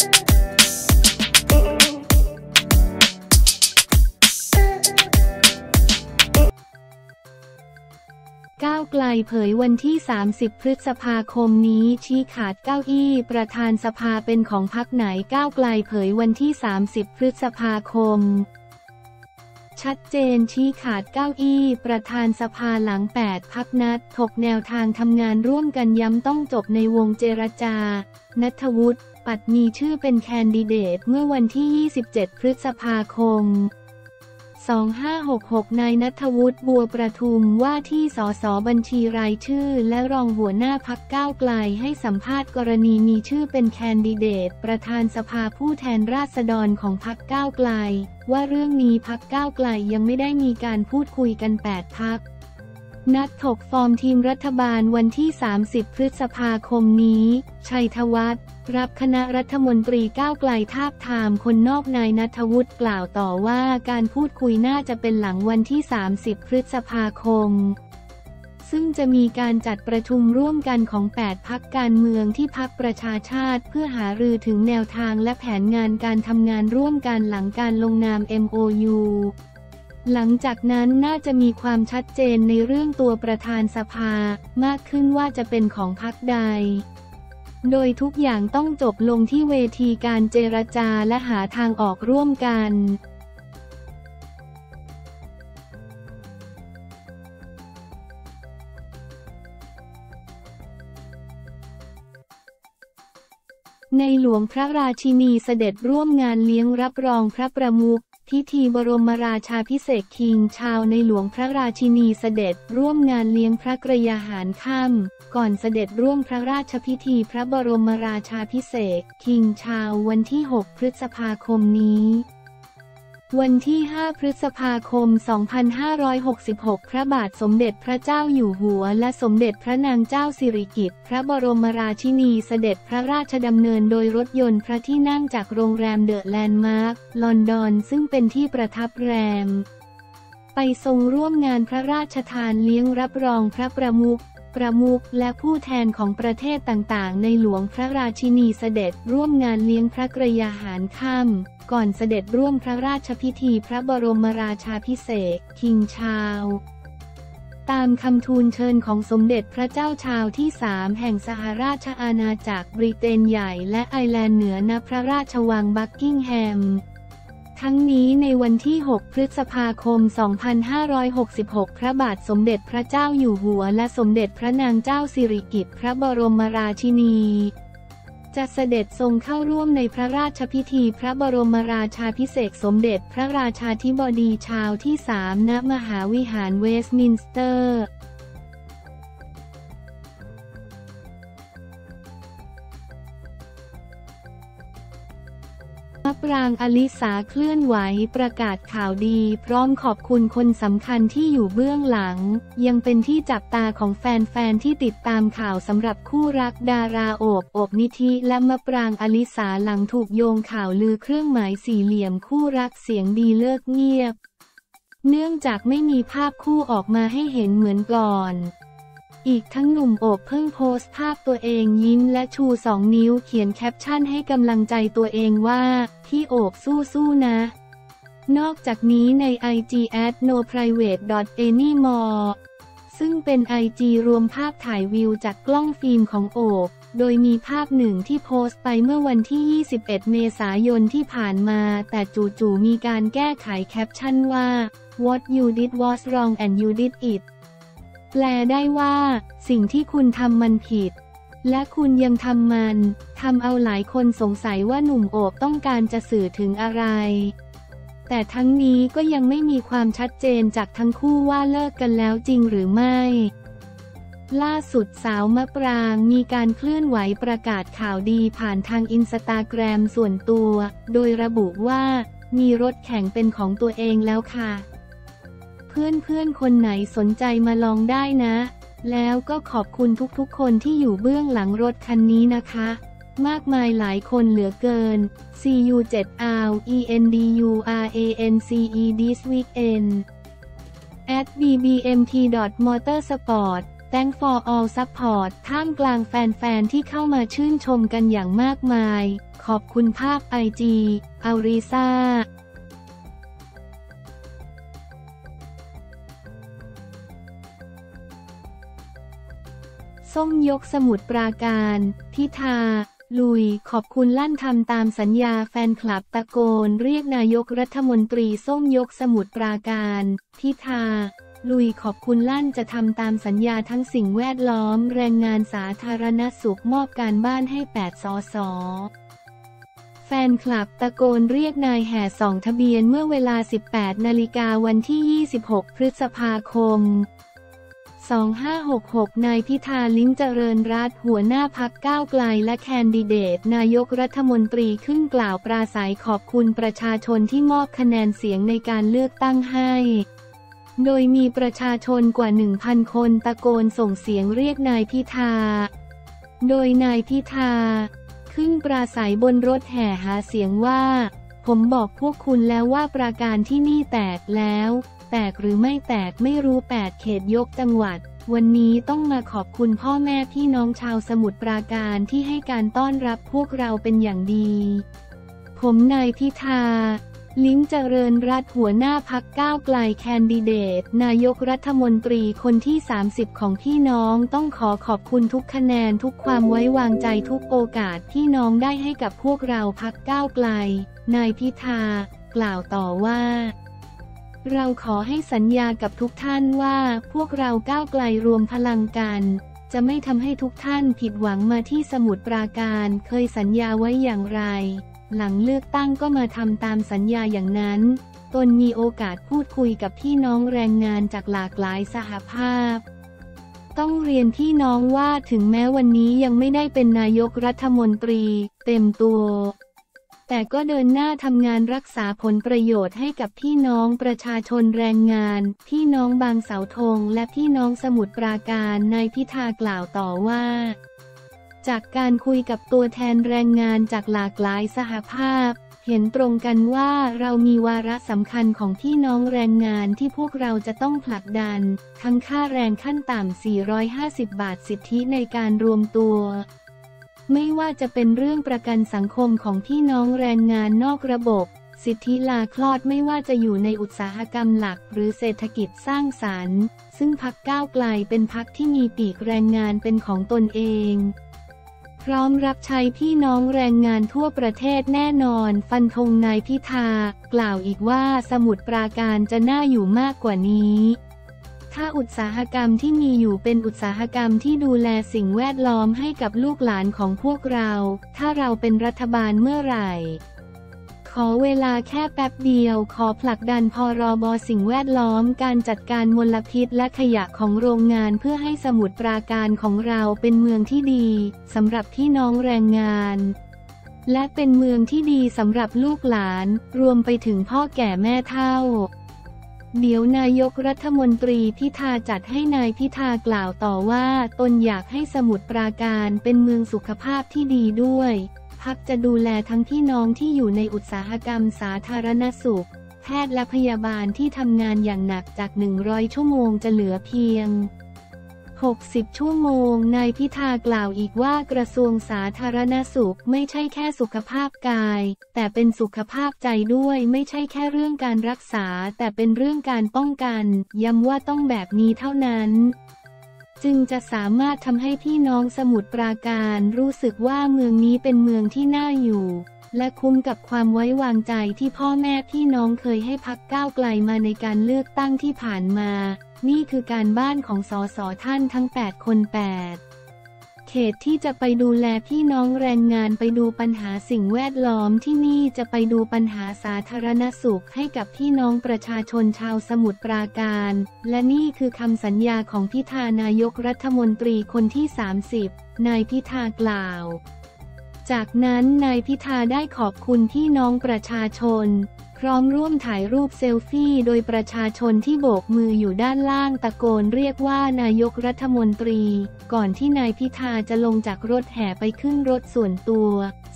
ก้าวไกลเผยวันที่30พฤษภาคมนี้ชี้ขาดเก้าอี้ประธานสภาเป็นของพรรคไหนก้าวไกลเผยวันที่30พฤษภาคมชัดเจนชี้ขาดเก้าอี้ประธานสภาหลัง8พรรคนัดถกแนวทางทำงานร่วมกันย้ำต้องจบในวงเจรจาณัฐวุฒิปัตย์มีชื่อเป็นแคนดิเดตเมื่อวันที่27พฤษภาคม2566นายณัฐวุฒิบัวประทุมว่าที่สสบัญชีรายชื่อและรองหัวหน้าพรรคก้าวไกลให้สัมภาษณ์กรณีมีชื่อเป็นแคนดิเดตประธานสภาผู้แทนราษฎรของพรรคก้าวไกลว่าเรื่องนี้พรรคก้าวไกลยังไม่ได้มีการพูดคุยกัน8พรรคนัดถกฟอร์มทีมรัฐบาลวันที่30พฤษภาคมนี้ชัยธวัฒน์รับคณะรัฐมนตรีก้าวไกลทาบทามคนนอกนายณัฐวุฒิกล่าวต่อว่าการพูดคุยน่าจะเป็นหลังวันที่30พฤษภาคมซึ่งจะมีการจัดประชุมร่วมกันของ8พรรคการเมืองที่พรรคประชาชาติเพื่อหารือถึงแนวทางและแผนงานการทำงานร่วมกันหลังการลงนาม MOUหลังจากนั้นน่าจะมีความชัดเจนในเรื่องตัวประธานสภามากขึ้นว่าจะเป็นของพรรคใดโดยทุกอย่างต้องจบลงที่เวทีการเจรจาและหาทางออกร่วมกันในหลวงพระราชินีเสด็จร่วมงานเลี้ยงรับรองพระประมุขพิธีบรมราชาภิเษกคิงชาวในหลวงพระราชินีเสด็จร่วมงานเลี้ยงพระกระยาหารค่ำก่อนเสด็จร่วมพระราชพิธีพระบรมราชาภิเษกคิงชาววันที่6พฤษภาคมนี้วันที่5พฤษภาคม2566พระบาทสมเด็จพระเจ้าอยู่หัวและสมเด็จพระนางเจ้าสิริกิติ์พระบรมราชินีเสด็จพระราชดำเนินโดยรถยนต์พระที่นั่งจากโรงแรมเดอะแลนด์มาร์คลอนดอนซึ่งเป็นที่ประทับแรมไปทรงร่วมงานพระราชทานเลี้ยงรับรองพระประมุขและผู้แทนของประเทศต่างๆในหลวงพระราชินีเสด็จร่วมงานเลี้ยงพระกระยาหารค่ำก่อนเสด็จร่วมพระราชพิธีพระบรมราชาภิเษกคิงชาวตามคำทูลเชิญของสมเด็จพระเจ้าชาวที่3แห่งสหราชอาณาจักรบริเตนใหญ่และไอร์แลนด์เหนือณพระราชวังบักกิงแฮมทั้งนี้ในวันที่6พฤษภาคม2566พระบาทสมเด็จพระเจ้าอยู่หัวและสมเด็จพระนางเจ้าสิริกิติ์พระบรมราชินีจะเสด็จทรงเข้าร่วมในพระราชพิธีพระบรมราชาภิเษกสมเด็จพระราชาธิบดีชาวที่3ณมหาวิหารเวสต์มินสเตอร์มะปรางอลิสาเคลื่อนไหวประกาศข่าวดีพร้อมขอบคุณคนสำคัญที่อยู่เบื้องหลังยังเป็นที่จับตาของแฟนๆที่ติดตามข่าวสำหรับคู่รักดาราโอบนิธิและมะปรางอลิสาหลังถูกโยงข่าวลือเครื่องหมายสี่เหลี่ยมคู่รักเสียงดีเลิกเงียบเนื่องจากไม่มีภาพคู่ออกมาให้เห็นเหมือนก่อนอีกทั้งหนุ่มโอบเพิ่งโพสต์ภาพตัวเองยิ้มและชู2นิ้วเขียนแคปชั่นให้กำลังใจตัวเองว่าพี่โอบสู้ๆนะนอกจากนี้ใน IG @noprivate.anymore ซึ่งเป็น IG รวมภาพถ่ายวิวจากกล้องฟิล์มของโอบโดยมีภาพหนึ่งที่โพสต์ไปเมื่อวันที่21เมษายนที่ผ่านมาแต่จู่ๆมีการแก้ไขแคปชั่นว่า What you did was wrong and you did itแปลได้ว่าสิ่งที่คุณทำมันผิดและคุณยังทำมันทำเอาหลายคนสงสัยว่าหนุ่มโอบต้องการจะสื่อถึงอะไรแต่ทั้งนี้ก็ยังไม่มีความชัดเจนจากทั้งคู่ว่าเลิกกันแล้วจริงหรือไม่ล่าสุดสาวมะปรางมีการเคลื่อนไหวประกาศข่าวดีผ่านทางอินสตาแกรมส่วนตัวโดยระบุว่ามีรถแข่งเป็นของตัวเองแล้วค่ะเพื่อนคนไหนสนใจมาลองได้นะแล้วก็ขอบคุณทุกๆคนที่อยู่เบื้องหลังรถคันนี้นะคะมากมายหลายคนเหลือเกิน CU7RENDURANCE this weekend @bbmt.motorsport Thanks for all support ท่ามกลางแฟนๆที่เข้ามาชื่นชมกันอย่างมากมายขอบคุณภาพ IG อาริซาส้มยกสมุทรปราการทิธาลุยขอบคุณลั่นทำตามสัญญาแฟนคลับตะโกนเรียกนายกรัฐมนตรีส้มยกสมุทรปราการทิธาลุยขอบคุณลั่นจะทำตามสัญญาทั้งสิ่งแวดล้อมแรงงานสาธารณสุขมอบการบ้านให้8 สส.แฟนคลับตะโกนเรียกนายแห่ส่องทะเบียนเมื่อเวลา 18 นาฬิกาวันที่ 26 พฤษภาคม2566นายพิธา ลิ้มเจริญรัตน์หัวหน้าพรรคก้าวไกลและแคนดิเดตนายกรัฐมนตรีขึ้นกล่าวปราศรัยขอบคุณประชาชนที่มอบคะแนนเสียงในการเลือกตั้งให้โดยมีประชาชนกว่า 1,000 คนตะโกนส่งเสียงเรียกนายพิธาโดยนายพิธาขึ้นปราศรัยบนรถแห่หาเสียงว่าผมบอกพวกคุณแล้วว่าปราการที่นี่แตกแล้วแตกหรือไม่แตกไม่รู้8 เขตยกจังหวัดวันนี้ต้องมาขอบคุณพ่อแม่พี่น้องชาวสมุทรปราการที่ให้การต้อนรับพวกเราเป็นอย่างดีผมนายพิธา ลิ้มเจริญรัตน์หัวหน้าพรรคก้าวไกลแคนดิเดตนายกรัฐมนตรีคนที่30ของพี่น้องต้องขอบคุณทุกคะแนนทุกความไว้วางใจทุกโอกาสที่น้องได้ให้กับพวกเราพรรคก้าวไกลนายพิธากล่าวต่อว่าเราขอให้สัญญากับทุกท่านว่าพวกเราก้าวไกลรวมพลังกันจะไม่ทำให้ทุกท่านผิดหวังมาที่สมุทรปราการเคยสัญญาไว้อย่างไรหลังเลือกตั้งก็มาทำตามสัญญาอย่างนั้นตนมีโอกาสพูดคุยกับพี่น้องแรงงานจากหลากหลายสหภาพต้องเรียนพี่น้องว่าถึงแม้วันนี้ยังไม่ได้เป็นนายกรัฐมนตรีเต็มตัวแต่ก็เดินหน้าทำงานรักษาผลประโยชน์ให้กับพี่น้องประชาชนแรงงานพี่น้องบางเสาธงและพี่น้องสมุทรปราการนายพิธากล่าวต่อว่าจากการคุยกับตัวแทนแรงงานจากหลากหลายสหภาพเห็นตรงกันว่าเรามีวาระสำคัญของพี่น้องแรงงานที่พวกเราจะต้องผลักดันทั้งค่าแรงขั้นต่ำ450 บาทสิทธิในการรวมตัวไม่ว่าจะเป็นเรื่องประกันสังคมของพี่น้องแรงงานนอกระบบสิทธิลาคลอดไม่ว่าจะอยู่ในอุตสาหกรรมหลักหรือเศรษฐกิจสร้างสรรค์ซึ่งพรรคก้าวไกลเป็นพรรคที่มีปีกแรงงานเป็นของตนเองพร้อมรับใช้พี่น้องแรงงานทั่วประเทศแน่นอนฟันธงนายพิธากล่าวอีกว่าสมุทรปราการจะน่าอยู่มากกว่านี้ถ้าอุตสาหกรรมที่มีอยู่เป็นอุตสาหกรรมที่ดูแลสิ่งแวดล้อมให้กับลูกหลานของพวกเราถ้าเราเป็นรัฐบาลเมื่อไหร่ขอเวลาแค่แป๊บเดียวขอผลักดันพรบ.สิ่งแวดล้อมการจัดการมลพิษและขยะของโรงงานเพื่อให้สมุทรปราการของเราเป็นเมืองที่ดีสำหรับพี่น้องแรงงานและเป็นเมืองที่ดีสำหรับลูกหลานรวมไปถึงพ่อแก่แม่เฒ่าเดี๋ยวนายกรัฐมนตรีพิธาจัดให้นายพิธากล่าวต่อว่าตนอยากให้สมุทรปราการเป็นเมืองสุขภาพที่ดีด้วยพรรคจะดูแลทั้งพี่น้องที่อยู่ในอุตสาหกรรมสาธารณสุขแพทย์และพยาบาลที่ทำงานอย่างหนักจาก100ชั่วโมงจะเหลือเพียง60ชั่วโมงนายพิธากล่าวอีกว่ากระทรวงสาธารณสุขไม่ใช่แค่สุขภาพกายแต่เป็นสุขภาพใจด้วยไม่ใช่แค่เรื่องการรักษาแต่เป็นเรื่องการป้องกันย้ำว่าต้องแบบนี้เท่านั้นจึงจะสามารถทำให้พี่น้องสมุทรปราการรู้สึกว่าเมืองนี้เป็นเมืองที่น่าอยู่และคุ้มกับความไว้วางใจที่พ่อแม่พี่น้องเคยให้พรรคก้าวไกลมาในการเลือกตั้งที่ผ่านมานี่คือการบ้านของสสท่านทั้ง8คน8เขตที่จะไปดูแลพี่น้องแรงงานไปดูปัญหาสิ่งแวดล้อมที่นี่จะไปดูปัญหาสาธารณสุขให้กับพี่น้องประชาชนชาวสมุทรปราการและนี่คือคำสัญญาของพิธานายกรัฐมนตรีคนที่30นายพิธากล่าวจากนั้นนายพิธาได้ขอบคุณพี่น้องประชาชนพร้อมร่วมถ่ายรูปเซลฟี่โดยประชาชนที่โบกมืออยู่ด้านล่างตะโกนเรียกว่านายกรัฐมนตรีก่อนที่นายพิธาจะลงจากรถแห่ไปขึ้นรถส่วนตัว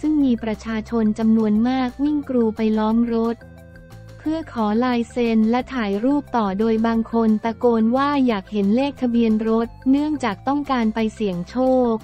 ซึ่งมีประชาชนจำนวนมากวิ่งกรูไปล้อมรถ เพื่อขอลายเซ็นและถ่ายรูปต่อโดยบางคนตะโกนว่าอยากเห็นเลขทะเบียนรถเนื่องจากต้องการไปเสี่ยงโชค